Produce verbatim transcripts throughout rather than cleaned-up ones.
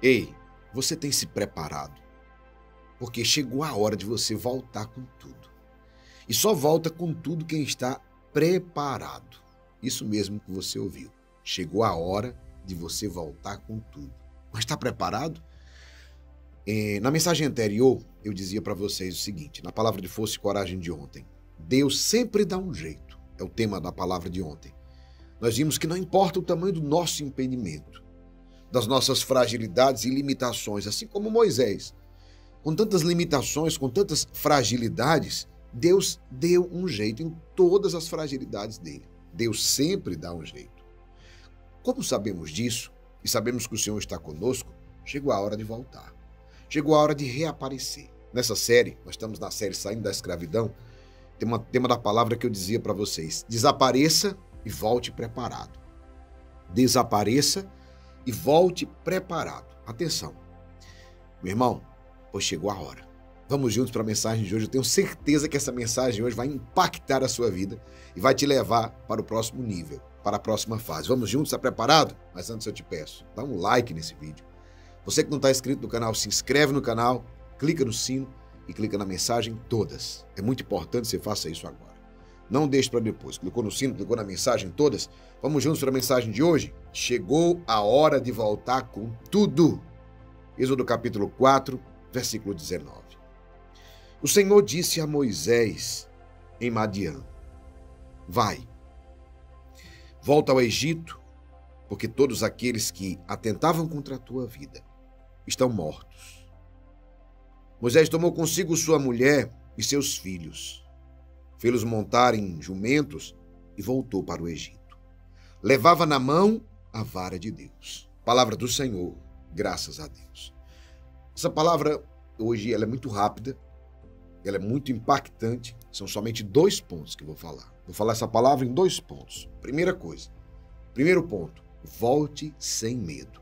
Ei, você tem se preparado, porque chegou a hora de você voltar com tudo. E só volta com tudo quem está preparado. Isso mesmo que você ouviu. Chegou a hora de você voltar com tudo. Mas está preparado? É, na mensagem anterior, eu dizia para vocês o seguinte, na palavra de força e coragem de ontem, Deus sempre dá um jeito. É o tema da palavra de ontem. Nós vimos que não importa o tamanho do nosso impedimento, das nossas fragilidades e limitações, assim como Moisés. Com tantas limitações, com tantas fragilidades, Deus deu um jeito em todas as fragilidades dele. Deus sempre dá um jeito. Como sabemos disso, e sabemos que o Senhor está conosco, chegou a hora de voltar. Chegou a hora de reaparecer. Nessa série, nós estamos na série Saindo da Escravidão, tem um tema da palavra que eu dizia para vocês, desapareça e volte preparado. Desapareça e volte preparado. Atenção. Meu irmão, pois chegou a hora. Vamos juntos para a mensagem de hoje. Eu tenho certeza que essa mensagem hoje vai impactar a sua vida e vai te levar para o próximo nível, para a próxima fase. Vamos juntos? Está preparado? Mas antes eu te peço, dá um like nesse vídeo. Você que não está inscrito no canal, se inscreve no canal, clica no sino e clica na mensagem todas. É muito importante que você faça isso agora. Não deixe para depois. Clicou no sino, clicou na mensagem todas. Vamos juntos para a mensagem de hoje? Chegou a hora de voltar com tudo. Êxodo capítulo quatro, versículo dezenove. O Senhor disse a Moisés em Madiã, vai, volta ao Egito, porque todos aqueles que atentavam contra a tua vida estão mortos. Moisés tomou consigo sua mulher e seus filhos, fê-los montar em jumentos e voltou para o Egito. Levava na mão a vara de Deus. Palavra do Senhor, graças a Deus. Essa palavra hoje ela é muito rápida, ela é muito impactante. São somente dois pontos que eu vou falar. Vou falar essa palavra em dois pontos. Primeira coisa, primeiro ponto, volte sem medo.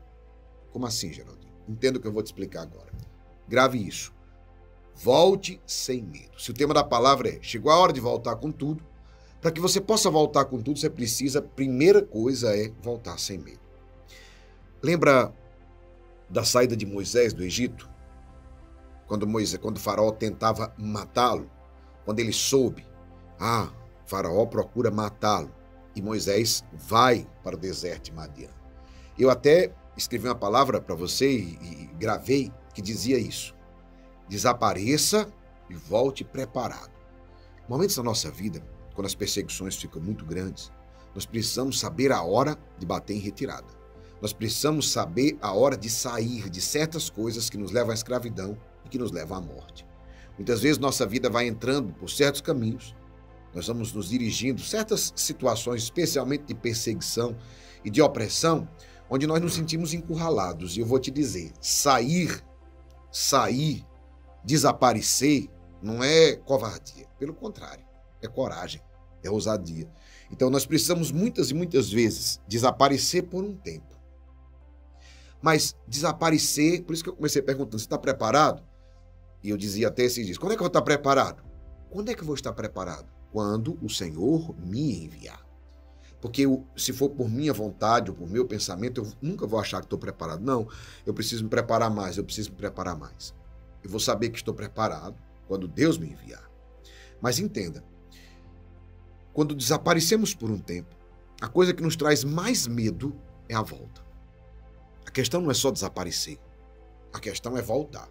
Como assim, Geraldinho? Entendo o que eu vou te explicar agora. Grave isso. Volte sem medo. Se o tema da palavra é, chegou a hora de voltar com tudo, para que você possa voltar com tudo, você precisa, a primeira coisa é voltar sem medo. Lembra da saída de Moisés do Egito? Quando Moisés, quando o faraó tentava matá-lo, quando ele soube, ah, o faraó procura matá-lo, e Moisés vai para o deserto de Madiã. Eu até escrevi uma palavra para você e, e gravei que dizia isso, desapareça e volte preparado. Momentos da nossa vida, quando as perseguições ficam muito grandes, nós precisamos saber a hora de bater em retirada. Nós precisamos saber a hora de sair de certas coisas que nos levam à escravidão, que nos leva à morte. Muitas vezes nossa vida vai entrando por certos caminhos, nós vamos nos dirigindo a certas situações, especialmente de perseguição e de opressão, onde nós nos sentimos encurralados. E eu vou te dizer, sair, sair, desaparecer, não é covardia. Pelo contrário, é coragem, é ousadia. Então nós precisamos muitas e muitas vezes desaparecer por um tempo. Mas desaparecer, por isso que eu comecei perguntando, você está preparado? E eu dizia até esses dias, quando é que eu vou estar preparado? Quando é que eu vou estar preparado? Quando o Senhor me enviar. Porque eu, se for por minha vontade ou por meu pensamento, eu nunca vou achar que estou preparado. Não, eu preciso me preparar mais, eu preciso me preparar mais. Eu vou saber que estou preparado quando Deus me enviar. Mas entenda, quando desaparecemos por um tempo, a coisa que nos traz mais medo é a volta. A questão não é só desaparecer, a questão é voltar.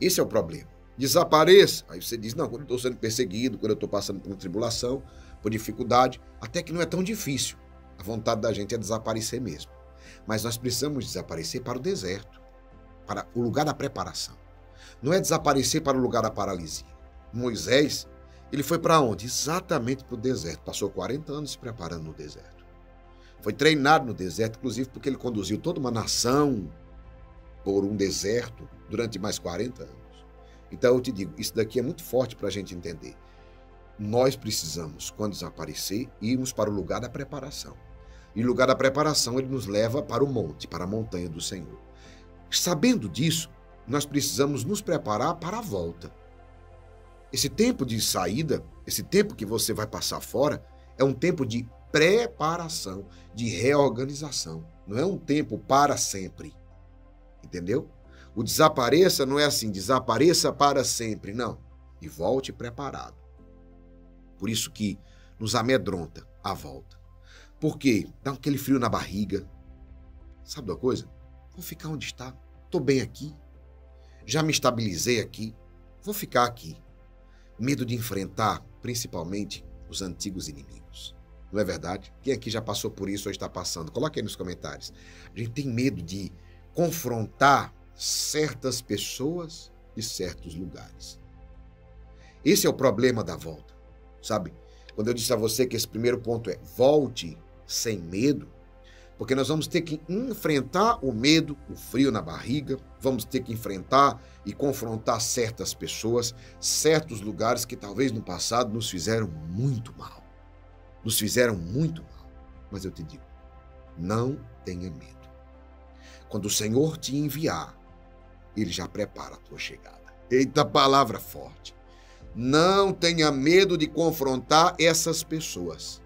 Esse é o problema. Desapareça, aí você diz, não, quando eu estou sendo perseguido, quando eu estou passando por uma tribulação, por dificuldade, até que não é tão difícil. A vontade da gente é desaparecer mesmo. Mas nós precisamos desaparecer para o deserto, para o lugar da preparação. Não é desaparecer para o lugar da paralisia. Moisés, ele foi para onde? Exatamente para o deserto. Passou quarenta anos se preparando no deserto. Foi treinado no deserto, inclusive porque ele conduziu toda uma nação por um deserto durante mais quarenta anos. Então eu te digo, isso daqui é muito forte para a gente entender. Nós precisamos, quando desaparecer, irmos para o lugar da preparação. E o lugar da preparação, ele nos leva para o monte, para a montanha do Senhor. Sabendo disso, nós precisamos nos preparar para a volta. Esse tempo de saída, esse tempo que você vai passar fora, é um tempo de preparação, de reorganização. Não é um tempo para sempre. Entendeu? O desapareça não é assim, desapareça para sempre, não. E volte preparado. Por isso que nos amedronta a volta. Porque dá aquele frio na barriga. Sabe uma coisa? Vou ficar onde está. Estou bem aqui. Já me estabilizei aqui. Vou ficar aqui. Medo de enfrentar, principalmente, os antigos inimigos. Não é verdade? Quem aqui já passou por isso ou está passando? Coloque aí nos comentários. A gente tem medo de confrontar certas pessoas e certos lugares. Esse é o problema da volta, sabe? Quando eu disse a você que esse primeiro ponto é volte sem medo, porque nós vamos ter que enfrentar o medo, o frio na barriga, vamos ter que enfrentar e confrontar certas pessoas, certos lugares que talvez no passado nos fizeram muito mal. Nos fizeram muito mal. Mas eu te digo, não tenha medo. Quando o Senhor te enviar, Ele já prepara a tua chegada. Eita, palavra forte. Não tenha medo de confrontar essas pessoas.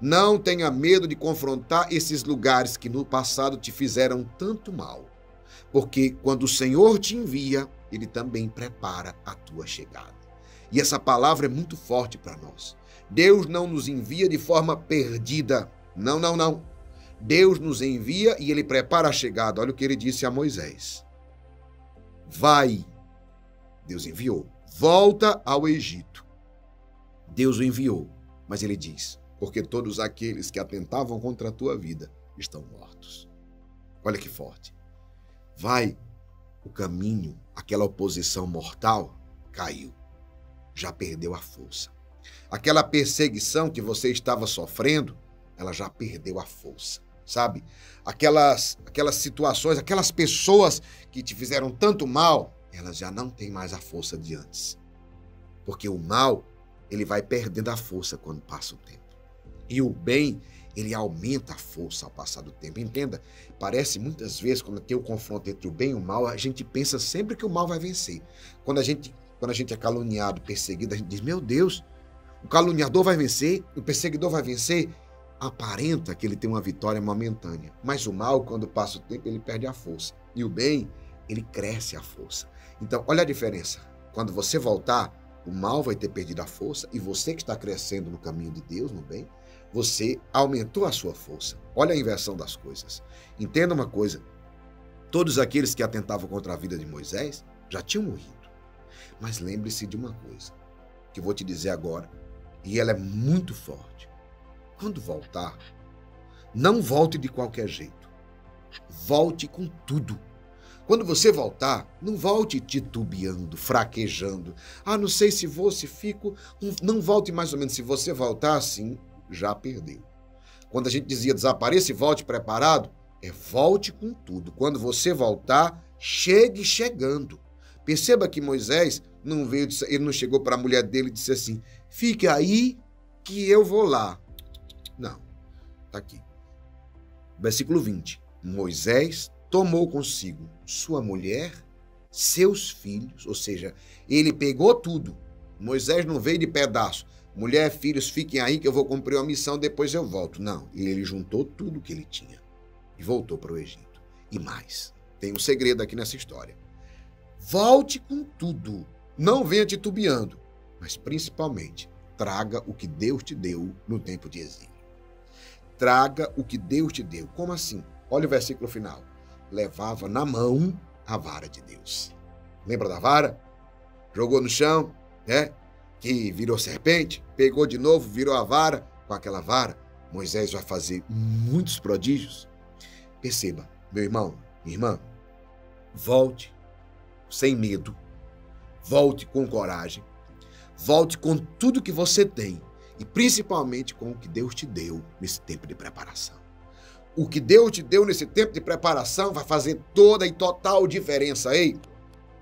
Não tenha medo de confrontar esses lugares que no passado te fizeram tanto mal. Porque quando o Senhor te envia, Ele também prepara a tua chegada. E essa palavra é muito forte para nós. Deus não nos envia de forma perdida. Não, não, não. Deus nos envia e Ele prepara a chegada. Olha o que Ele disse a Moisés. Vai. Deus enviou. Volta ao Egito. Deus o enviou. Mas Ele diz, porque todos aqueles que atentavam contra a tua vida estão mortos. Olha que forte. Vai. O caminho, aquela oposição mortal, caiu. Já perdeu a força. Aquela perseguição que você estava sofrendo, ela já perdeu a força, sabe? Aquelas, aquelas situações, aquelas pessoas que te fizeram tanto mal, elas já não têm mais a força de antes. Porque o mal, ele vai perdendo a força quando passa o tempo. E o bem, ele aumenta a força ao passar do tempo. Entenda, parece muitas vezes, quando tem o confronto entre o bem e o mal, a gente pensa sempre que o mal vai vencer. Quando a gente, quando a gente é caluniado, perseguido, a gente diz, meu Deus, o caluniador vai vencer, o perseguidor vai vencer. Aparenta que ele tem uma vitória momentânea, mas o mal, quando passa o tempo, ele perde a força. E o bem, ele cresce a força. Então, olha a diferença. Quando você voltar, o mal vai ter perdido a força e você que está crescendo no caminho de Deus, no bem, você aumentou a sua força. Olha a inversão das coisas. Entenda uma coisa. Todos aqueles que atentavam contra a vida de Moisés já tinham morrido. Mas lembre-se de uma coisa que eu vou te dizer agora, e ela é muito forte. Quando voltar, não volte de qualquer jeito. Volte com tudo. Quando você voltar, não volte titubeando, fraquejando. Ah, não sei se vou, se fico. Não volte mais ou menos. Se você voltar assim, já perdeu. Quando a gente dizia desapareça e volte preparado, é volte com tudo. Quando você voltar, chegue chegando. Perceba que Moisés não veio, ele não chegou para a mulher dele e disse assim, fique aí que eu vou lá. Não, está aqui. Versículo vinte. Moisés tomou consigo sua mulher, seus filhos, ou seja, ele pegou tudo. Moisés não veio de pedaço. Mulher, filhos, fiquem aí que eu vou cumprir uma missão, depois eu volto. Não, ele juntou tudo que ele tinha e voltou para o Egito. E mais, tem um segredo aqui nessa história. Volte com tudo, não venha titubeando, mas principalmente, traga o que Deus te deu no tempo de exílio. Traga o que Deus te deu. Como assim? Olha o versículo final. Levava na mão a vara de Deus. Lembra da vara? Jogou no chão, né? Que virou serpente, pegou de novo, virou a vara. Com aquela vara, Moisés vai fazer muitos prodígios. Perceba, meu irmão, minha irmã, volte sem medo, volte com coragem. Volte com tudo que você tem e principalmente com o que Deus te deu nesse tempo de preparação. O que Deus te deu nesse tempo de preparação vai fazer toda e total diferença. Ei,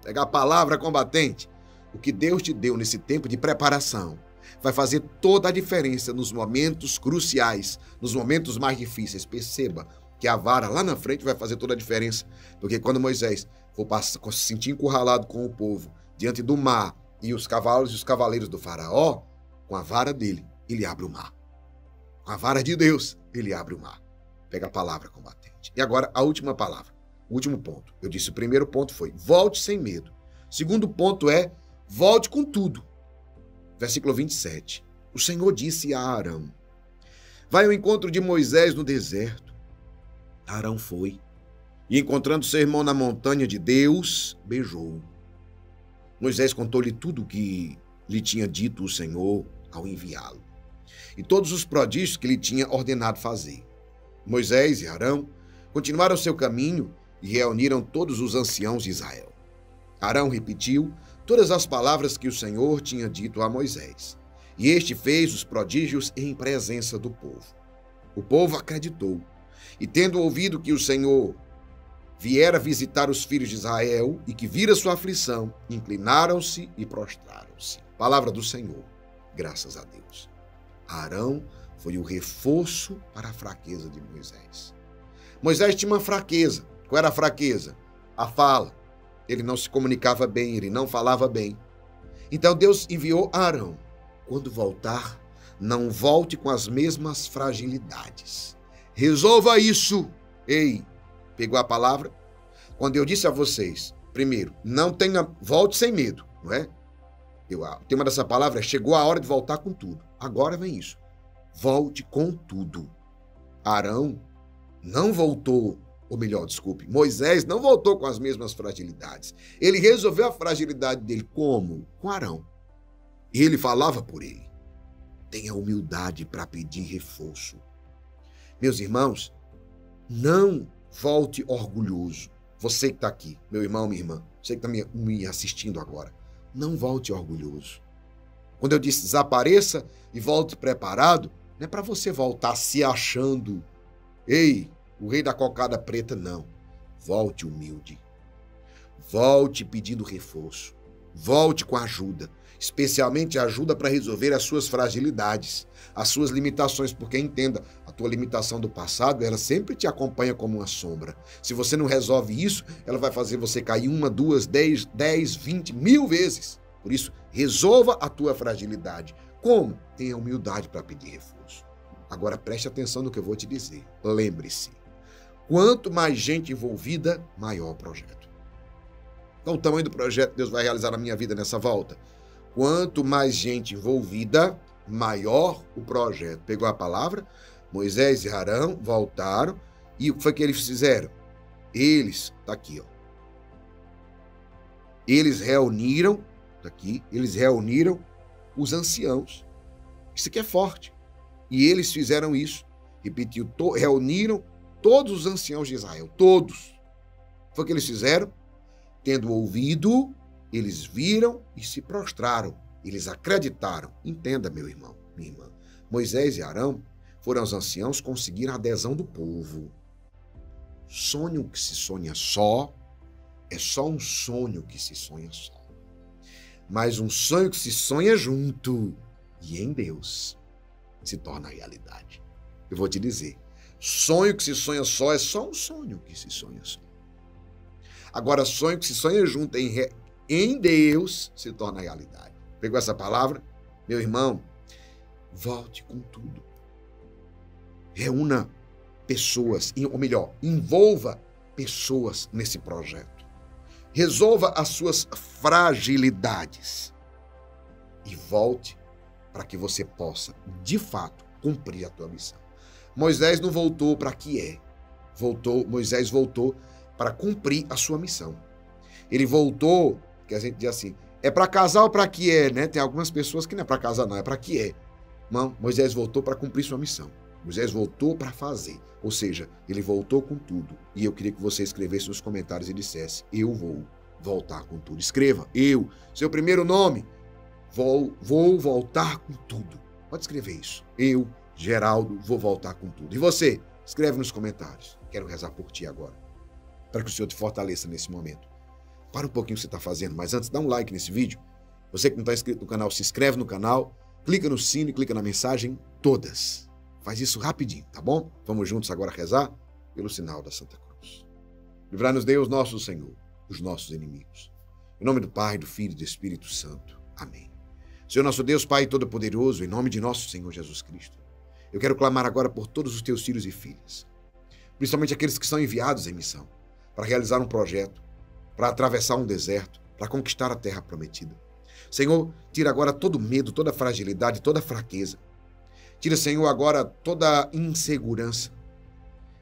pega a palavra combatente. O que Deus te deu nesse tempo de preparação vai fazer toda a diferença nos momentos cruciais, nos momentos mais difíceis. Perceba que a vara lá na frente vai fazer toda a diferença. Porque quando Moisés for se sentir encurralado com o povo diante do mar, e os cavalos e os cavaleiros do faraó, com a vara dele, ele abre o mar. Com a vara de Deus, ele abre o mar. Pega a palavra combatente. E agora, a última palavra. Último ponto. Eu disse, o primeiro ponto foi, volte sem medo. Segundo ponto é, volte com tudo. Versículo vinte e sete. O Senhor disse a Arão, vai ao encontro de Moisés no deserto. Arão foi. E encontrando seu irmão na montanha de Deus, beijou. Moisés contou-lhe tudo o que lhe tinha dito o Senhor ao enviá-lo. E todos os prodígios que lhe tinha ordenado fazer. Moisés e Arão continuaram seu caminho e reuniram todos os anciãos de Israel. Arão repetiu todas as palavras que o Senhor tinha dito a Moisés. E este fez os prodígios em presença do povo. O povo acreditou. E tendo ouvido que o Senhor viera visitar os filhos de Israel e que vira sua aflição, inclinaram-se e prostraram-se. Palavra do Senhor, graças a Deus. Arão foi o reforço para a fraqueza de Moisés. Moisés tinha uma fraqueza. Qual era a fraqueza? A fala. Ele não se comunicava bem, ele não falava bem. Então Deus enviou Arão. Quando voltar, não volte com as mesmas fragilidades. Resolva isso. Ei, pegou a palavra? Quando eu disse a vocês, primeiro, não tenha, volte sem medo, não é? Eu, o tema dessa palavra é, chegou a hora de voltar com tudo. Agora vem isso. Volte com tudo. Arão não voltou, ou melhor, desculpe, Moisés não voltou com as mesmas fragilidades. Ele resolveu a fragilidade dele como? Com Arão. E ele falava por ele. Tenha humildade para pedir reforço. Meus irmãos, não volte orgulhoso. Você que está aqui, meu irmão, minha irmã, você que está me assistindo agora, não volte orgulhoso. Quando eu disse desapareça e volte preparado, não é para você voltar se achando, ei, o rei da cocada preta, não. Volte humilde. Volte pedindo reforço. Volte com ajuda, especialmente ajuda para resolver as suas fragilidades, as suas limitações, porque entenda, a tua limitação do passado, ela sempre te acompanha como uma sombra. Se você não resolve isso, ela vai fazer você cair uma, duas, dez, dez, vinte, mil vezes. Por isso, resolva a tua fragilidade. Como? Tenha humildade para pedir reforço. Agora, preste atenção no que eu vou te dizer. Lembre-se, quanto mais gente envolvida, maior o projeto. Qual o tamanho do projeto que Deus vai realizar na minha vida nessa volta? Quanto mais gente envolvida, maior o projeto. Pegou a palavra? Moisés e Arão voltaram. E o que foi que eles fizeram? Eles, tá aqui, ó. Eles reuniram, tá aqui, eles reuniram os anciãos. Isso aqui é forte. E eles fizeram isso. Repetiu, to, reuniram todos os anciãos de Israel. Todos. Foi o que eles fizeram? Tendo ouvido, eles viram e se prostraram. Eles acreditaram. Entenda, meu irmão, minha irmã. Moisés e Arão foram os anciãos, conseguiram a adesão do povo. Sonho que se sonha só é só um sonho que se sonha só. Mas um sonho que se sonha junto e em Deus se torna realidade. Eu vou te dizer, sonho que se sonha só é só um sonho que se sonha só. Agora, sonho que se sonha junto em, re... em Deus se torna realidade. Pegou essa palavra? Meu irmão, volte com tudo. Reúna pessoas, ou melhor, envolva pessoas nesse projeto. Resolva as suas fragilidades e volte para que você possa, de fato, cumprir a tua missão. Moisés não voltou para que é. Voltou, Moisés voltou para cumprir a sua missão. Ele voltou, que a gente diz assim, é para casar ou para que é, né? Tem algumas pessoas que não é para casar não, é para que é. Não, Moisés voltou para cumprir sua missão. Moisés voltou para fazer, ou seja, ele voltou com tudo. E eu queria que você escrevesse nos comentários e dissesse, eu vou voltar com tudo. Escreva, eu, seu primeiro nome, vou, vou voltar com tudo. Pode escrever isso. Eu, Geraldo, vou voltar com tudo. E você, escreve nos comentários. Quero rezar por ti agora, para que o Senhor te fortaleça nesse momento. Para um pouquinho o que você está fazendo, mas antes dá um like nesse vídeo. Você que não está inscrito no canal, se inscreve no canal, clica no sino e clica na mensagem todas. Faz isso rapidinho, tá bom? Vamos juntos agora rezar pelo sinal da Santa Cruz. Livrai-nos Deus nosso Senhor, dos nossos inimigos. Em nome do Pai, do Filho e do Espírito Santo. Amém. Senhor nosso Deus, Pai Todo-Poderoso, em nome de nosso Senhor Jesus Cristo, eu quero clamar agora por todos os teus filhos e filhas, principalmente aqueles que são enviados em missão, para realizar um projeto, para atravessar um deserto, para conquistar a terra prometida. Senhor, tira agora todo medo, toda fragilidade, toda fraqueza. Tira, Senhor, agora toda insegurança.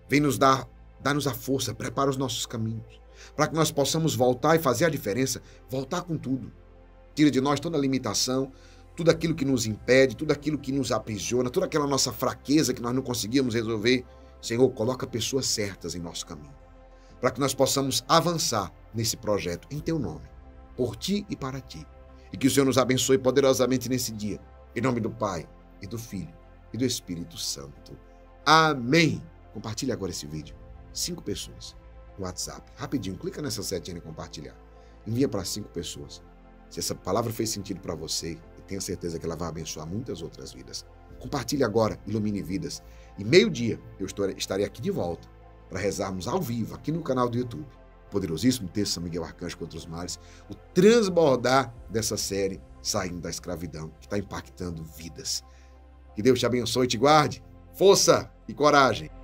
Vem nos dar, dá-nos a força, prepara os nossos caminhos, para que nós possamos voltar e fazer a diferença, voltar com tudo. Tira de nós toda a limitação, tudo aquilo que nos impede, tudo aquilo que nos aprisiona, toda aquela nossa fraqueza que nós não conseguíamos resolver. Senhor, coloca pessoas certas em nosso caminho, para que nós possamos avançar nesse projeto, em Teu nome, por Ti e para Ti. E que o Senhor nos abençoe poderosamente nesse dia, em nome do Pai, e do Filho, e do Espírito Santo. Amém! Compartilhe agora esse vídeo. Cinco pessoas no WhatsApp. Rapidinho, clica nessa setinha e compartilhar. Envia para cinco pessoas. Se essa palavra fez sentido para você, eu tenho certeza que ela vai abençoar muitas outras vidas. Compartilhe agora, ilumine vidas. E meio-dia eu estou, estarei aqui de volta para rezarmos ao vivo, aqui no canal do YouTube. O poderosíssimo texto São Miguel Arcanjo contra os Males, o transbordar dessa série Saindo da Escravidão, que está impactando vidas. Que Deus te abençoe e te guarde. Força e coragem!